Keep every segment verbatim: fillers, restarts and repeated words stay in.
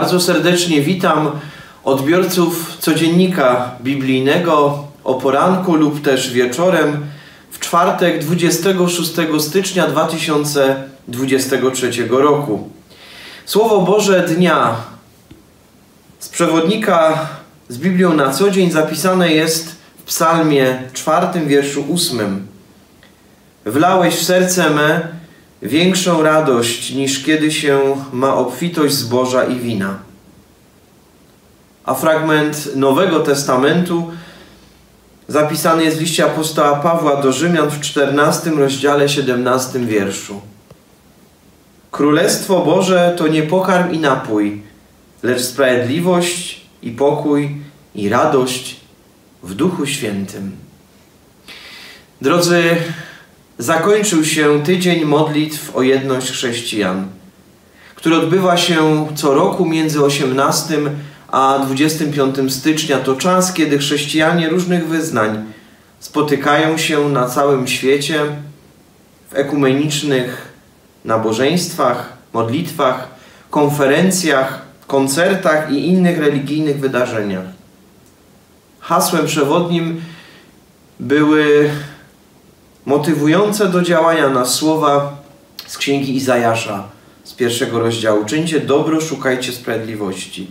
Bardzo serdecznie witam odbiorców codziennika biblijnego o poranku lub też wieczorem w czwartek dwudziestego szóstego stycznia dwa tysiące dwudziestego trzeciego roku. Słowo Boże dnia z przewodnika z Biblią na co dzień zapisane jest w Psalmie czwartym, wierszu ósmym. Wlałeś w serce me większą radość, niż kiedy się ma obfitość zboża i wina. A fragment Nowego Testamentu zapisany jest w liście apostoła Pawła do Rzymian w czternastym rozdziale, siedemnastym wierszu. Królestwo Boże to nie pokarm i napój, lecz sprawiedliwość i pokój i radość w Duchu Świętym. Drodzy, zakończył się tydzień modlitw o jedność chrześcijan, który odbywa się co roku między osiemnastym a dwudziestego piątego stycznia. To czas, kiedy chrześcijanie różnych wyznań spotykają się na całym świecie w ekumenicznych nabożeństwach, modlitwach, konferencjach, koncertach i innych religijnych wydarzeniach. Hasłem przewodnim były motywujące do działania nas słowa z Księgi Izajasza z pierwszego rozdziału. Czyńcie dobro, szukajcie sprawiedliwości.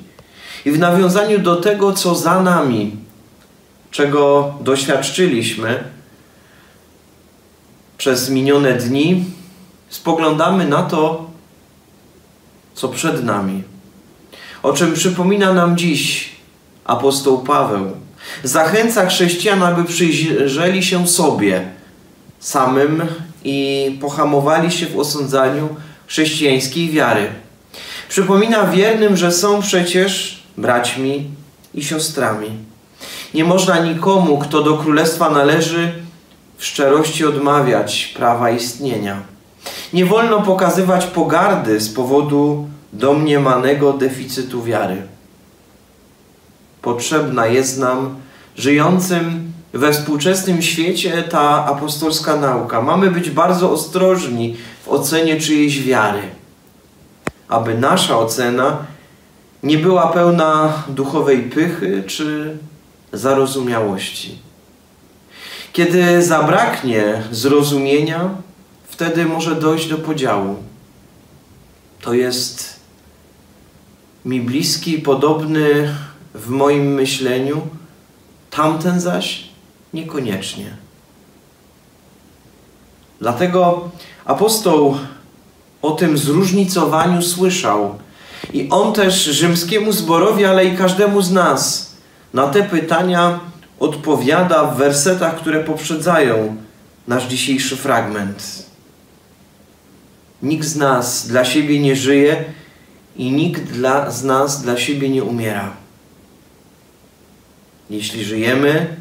I w nawiązaniu do tego, co za nami, czego doświadczyliśmy przez minione dni, spoglądamy na to, co przed nami. O czym przypomina nam dziś apostoł Paweł. Zachęca chrześcijan, aby przyjrzeli się sobie samym i pohamowali się w osądzaniu chrześcijańskiej wiary. Przypomina wiernym, że są przecież braćmi i siostrami. Nie można nikomu, kto do królestwa należy, w szczerości odmawiać prawa istnienia. Nie wolno pokazywać pogardy z powodu domniemanego deficytu wiary. Potrzebna jest nam, żyjącym we współczesnym świecie, ta apostolska nauka. Mamy być bardzo ostrożni w ocenie czyjejś wiary, aby nasza ocena nie była pełna duchowej pychy czy zarozumiałości. Kiedy zabraknie zrozumienia, wtedy może dojść do podziału. To jest mi bliski, podobny w moim myśleniu, tamten zaś niekoniecznie. Dlatego apostoł o tym zróżnicowaniu słyszał i on też rzymskiemu zborowi, ale i każdemu z nas na te pytania odpowiada w wersetach, które poprzedzają nasz dzisiejszy fragment. Nikt z nas dla siebie nie żyje i nikt dla, z nas dla siebie nie umiera. Jeśli żyjemy,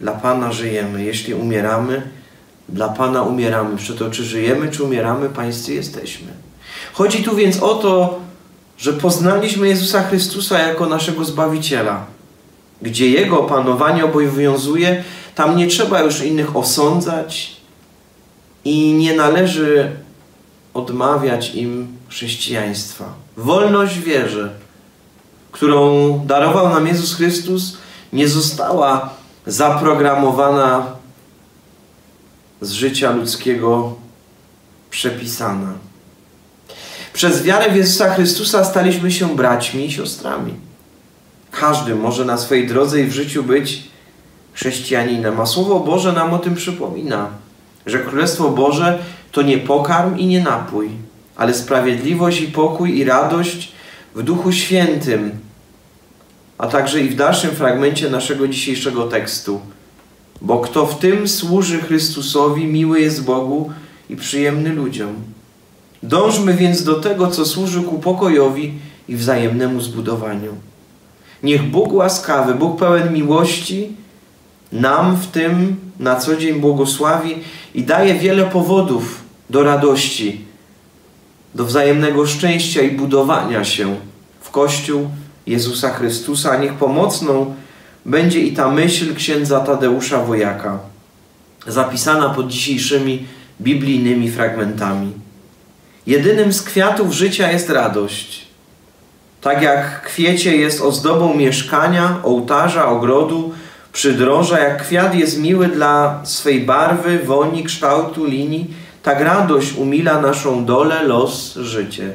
dla Pana żyjemy. Jeśli umieramy, dla Pana umieramy. Przeto czy żyjemy, czy umieramy, pańscy jesteśmy. Chodzi tu więc o to, że poznaliśmy Jezusa Chrystusa jako naszego Zbawiciela. Gdzie Jego panowanie obowiązuje, tam nie trzeba już innych osądzać i nie należy odmawiać im chrześcijaństwa. Wolność wierze, którą darował nam Jezus Chrystus, nie została zaprogramowana z życia ludzkiego, przepisana. Przez wiarę w Jezusa Chrystusa staliśmy się braćmi i siostrami. Każdy może na swojej drodze i w życiu być chrześcijaninem, a Słowo Boże nam o tym przypomina, że Królestwo Boże to nie pokarm i nie napój, ale sprawiedliwość i pokój i radość w Duchu Świętym, a także i w dalszym fragmencie naszego dzisiejszego tekstu. Bo kto w tym służy Chrystusowi, miły jest Bogu i przyjemny ludziom. Dążmy więc do tego, co służy ku pokojowi i wzajemnemu zbudowaniu. Niech Bóg łaskawy, Bóg pełen miłości, nam w tym na co dzień błogosławi i daje wiele powodów do radości, do wzajemnego szczęścia i budowania się w Kościół Jezusa Chrystusa. Niech pomocną będzie i ta myśl księdza Tadeusza Wojaka, zapisana pod dzisiejszymi biblijnymi fragmentami. Jedynym z kwiatów życia jest radość. Tak jak kwiecie jest ozdobą mieszkania, ołtarza, ogrodu, przydroża, jak kwiat jest miły dla swej barwy, woni, kształtu, linii, tak radość umila naszą dolę, los, życie.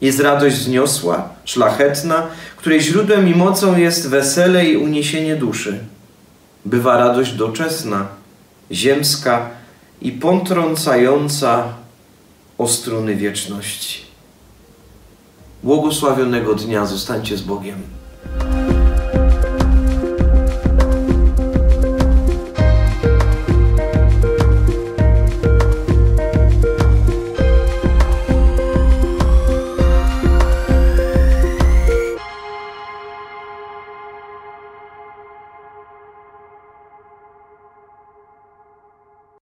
Jest radość wzniosła, szlachetna, której źródłem i mocą jest wesele i uniesienie duszy. Bywa radość doczesna, ziemska i potrącająca o struny wieczności. Błogosławionego dnia, zostańcie z Bogiem.